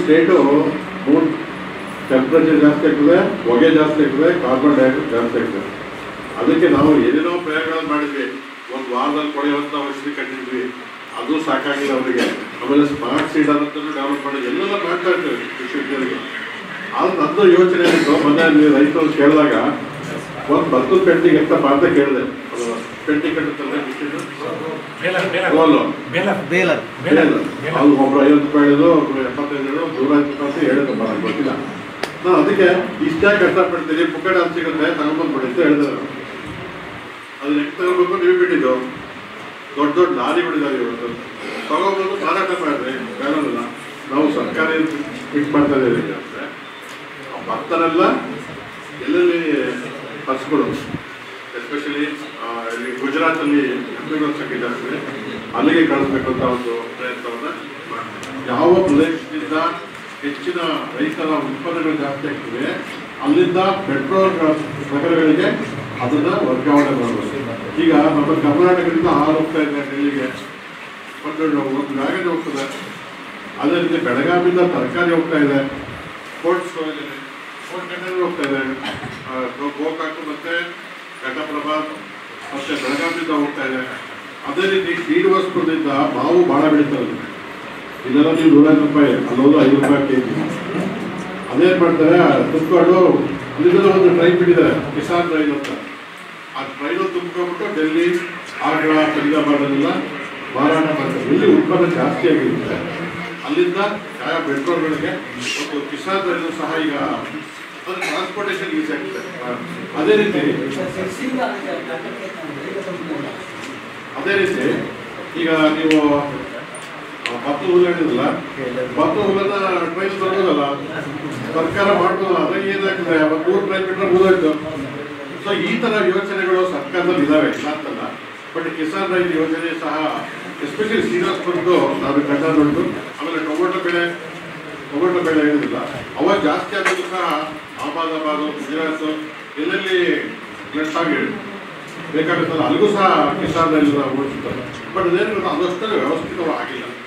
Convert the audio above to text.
State mood temperature ಜಾಸ್ತಿ ಆಗ್ತದೆ, ಹೊಗೆ ಜಾಸ್ತಿ ಆಗ್ತದೆ, ಕಾರ್ಬನ್ ಡೈಆಕ್ಸೈಡ್ ಜಾಸ್ತಿ ಆಗ್ತದೆ. ಅದಕ್ಕೆ ನಾವು ಏನೇನೋ ಪ್ರಯೋಗಗಳನ್ನು ಮಾಡಿದ್ವಿ, ಒಂದು ವಾರದಲ್ಲಿ ಕೊಳೆಯುವಂಥ ಔಷಧಿ ಕಂಡಿದ್ವಿ, ಅದು ಸಾಕಾಗಿಲ್ಲ ಅವರಿಗೆ. ಆಮೇಲೆ ಸ್ಮಾರ್ಟ್ ಸೀಡ್ ಅನ್ನೋದನ್ನು ಡೆವಲಪ್ ಮಾಡಿ ಎಲ್ಲೆಲ್ಲ ಮಾಡ್ತಾ ಇರ್ತೇವೆ ಕೃಷಿ ವಿಜ್ಞಾನಿಗೆ. ಆದ್ರೆ ನಂದು ಯೋಚನೆ ಆಯಿತು, ಮನೆಯಲ್ಲಿ ರೈತರು ಕೇಳಿದಾಗ ಒಂದು ಭತ್ತದ ಪೆಟ್ಟಿಗೆ ಅಂತ ಪಾತ್ರ ಕೇಳಿದೆ. ಪೆಟ್ಟಿ ಕಟ್ಟುತ್ತಲ್ಲ ಅದು ಒಬ್ರು 50 ರೂಪಾಯಿದು, ಒಬ್ರು 75, 125 ಹೇಳಿದ್ರು ಬರೋದು ಗೊತ್ತಿಲ್ಲ. ನಾನು ಅದಕ್ಕೆ ಇಷ್ಟ ಕಷ್ಟಪಡ್ತೀನಿ, ಪುಕ್ಕಡೆ ಅಂತ ಸಿಗುತ್ತೆ ತಗೊಂಡ್ಬಂದ್ಬಿಡಿ ಅಂತ ಹೇಳಿದ್ರು. ಅದು ಎಷ್ಟು ತಗೊಂಡ್ಬೇಕು ನೀವು ಬಿಟ್ಟಿದ್ದು, ದೊಡ್ಡ ದೊಡ್ಡ ಲಾರಿಗಳಿದಾವೆ ಇವತ್ತು, ತಗೊಂಡ್ಬಂದು ಮಾರಾಟ ಮಾಡಿದ್ರೆ ಬೇಡಲ್ಲ. ನಾವು ಸರ್ಕಾರಿ ಫಿಟ್ ಮಾಡ್ತಾ ಇದ್ದೀವಿ ಅಂದರೆ ಭಕ್ತರೆಲ್ಲ ಎಲ್ಲೆಲ್ಲಿ ಹಸ್ಗಳು, ಎಸ್ಪೆಷಲಿ ಗುಜರಾತಲ್ಲಿ ಎಂಪಿಗಳು ಸಂಖ್ಯೆ ಜಾಸ್ತಿ ಇದೆ, ಅಲ್ಲಿಗೆ ಕಳಿಸ್ಬೇಕಂತ ಒಂದು ಪ್ರಯತ್ನವನ್ನು ಮಾಡ್ತೀವಿ. ಯಾವ ಪ್ರದೇಶದಿಂದ ಹೆಚ್ಚಿನ ರೈತರ ಉತ್ಪನ್ನಗಳು ಜಾಸ್ತಿ ಆಗ್ತದೆ ಅಲ್ಲಿಂದ ಪೆಟ್ರೋಲ್ ನಗರಗಳಿಗೆ ಅದನ್ನು ವರ್ಗಾವಣೆ ಮಾಡಬೇಕು. ಈಗ ನಮ್ಮ ಕರ್ನಾಟಕದಿಂದ ಹಾಲು ಹೋಗ್ತಾ ಇದೆ ಇಲ್ಲಿಗೆ, ಒಂದು ಗಾಡಿ ಹೋಗ್ತದೆ. ಅದೇ ರೀತಿ ಬೆಳಗಾವಿಯಿಂದ ತರಕಾರಿ ಹೋಗ್ತಾ ಇದೆ, ಕೋಲ್ಡ್ ಸ್ಟೋರೇಜ್ ಇದೆ, ಕೋಲ್ಡ್ ಕಂಟೈನರ್ ಹೋಗ್ತಾ ಇದೆ. ಗೋಕಾಕು ಮತ್ತು ಘಟಪ್ರಭಾ ಮತ್ತು ಬೆಳಗಾವಿಯಿಂದ ಹೋಗ್ತಾ ಇದೆ. ಅದೇ ರೀತಿ ಸೀಡ್ ವಸ್ತುದಿಂದ ಮಾವು ಭಾಳ ಬೆಳೀತಾರೆ. ಇದೆಲ್ಲ ನೀವು 100 ರೂಪಾಯಿ, ಅಲ್ಲೋದು 5 ರೂಪಾಯಿ ಕೆಜಿ. ಅದೇನು ಮಾಡ್ತಾರೆ, ತುಮಕೂರು ಅಲ್ಲಿಂದ ಒಂದು ಟ್ರೈನ್ ಬಿಟ್ಟಿದ್ದಾರೆ ಕಿಸಾನ್ ರೈಲ್ ಅಂತ. ಆ ಟ್ರೈನು ತುಂಬಿಕೊಂಡು ಡೆಲ್ಲಿ, ಆಗ್ರಾ, ಫರೀದಾಬಾದಲ್ಲೆಲ್ಲ ಮಾರಾಟ ಮಾಡ್ತಾರೆ. ಇಲ್ಲಿ ಉತ್ಪನ್ನ ಜಾಸ್ತಿ ಆಗಿರುತ್ತೆ. ಅಲ್ಲಿಂದ ಯಾವ ಬೆಟ್ರೋಲ್ಗಳಿಗೆ ಮತ್ತು ಕಿಸಾನ್ ರೈಲು ಸಹ ಈಗ ಅದು ಟ್ರಾನ್ಸ್ಪೋರ್ಟೇಷನ್ ಯೂಸ್ ಆಗಿದೆ. ಅದೇ ರೀತಿ ಈಗ ನೀವು ಭತ್ತ ಹುಲ್ಲು ಹೇಳಿದ್ರಲ್ಲ, ಭತ್ತ ಹುಲ್ಲನ್ನ ಟ್ರೈನ್ ತಗೊಳ್ಳೋದಲ್ಲ ಸರ್ಕಾರ ಮಾಡೋದಲ್ಲ, ಅದ್ರಾಗ ಏನಾಗ್ತದೆ 100 ರೂಪಾಯಿ ಬಿಟ್ಟರೆ ಮುಗಿದೋಯ್ತು. ಸೊ ಈ ಥರ ಯೋಜನೆಗಳು ಸರ್ಕಾರದಲ್ಲಿ ಇದ್ದಾವೆ, ಇಲ್ಲ ಅಂತಲ್ಲ. ಬಟ್ ಕಿಸಾನ್ ರೈಲ್ ಯೋಜನೆ ಸಹ ಎಸ್ಪೆಷಲಿ ಸೀರಿಯಸ್ ಬಂದು ನಾವು ಕಟ್ಟ ನೋಡಿದ್ರು. ಆಮೇಲೆ ಟೊಮೊಟೊ ಬೆಳೆ ಏನಿಲ್ಲ ಅವಾಗ ಜಾಸ್ತಿ ಆದರೂ ಸಹ ಅಹಮದಾಬಾದು, ಗುಜರಾತ್ ಎಲ್ಲೆಲ್ಲಿ ಫ್ಲಡ್ ಆಗಿ ಬೇಕಾಗುತ್ತಲ್ಲ ಅಲ್ಲಿಗೂ ಸಹ ಕಿಸಾನ್ ರೈಲ್ ಓಡಿಸುತ್ತಾರೆ. ಬಟ್ ಅದೇನು ಅದಷ್ಟೇ ವ್ಯವಸ್ಥಿತವಾಗಿಲ್ಲ.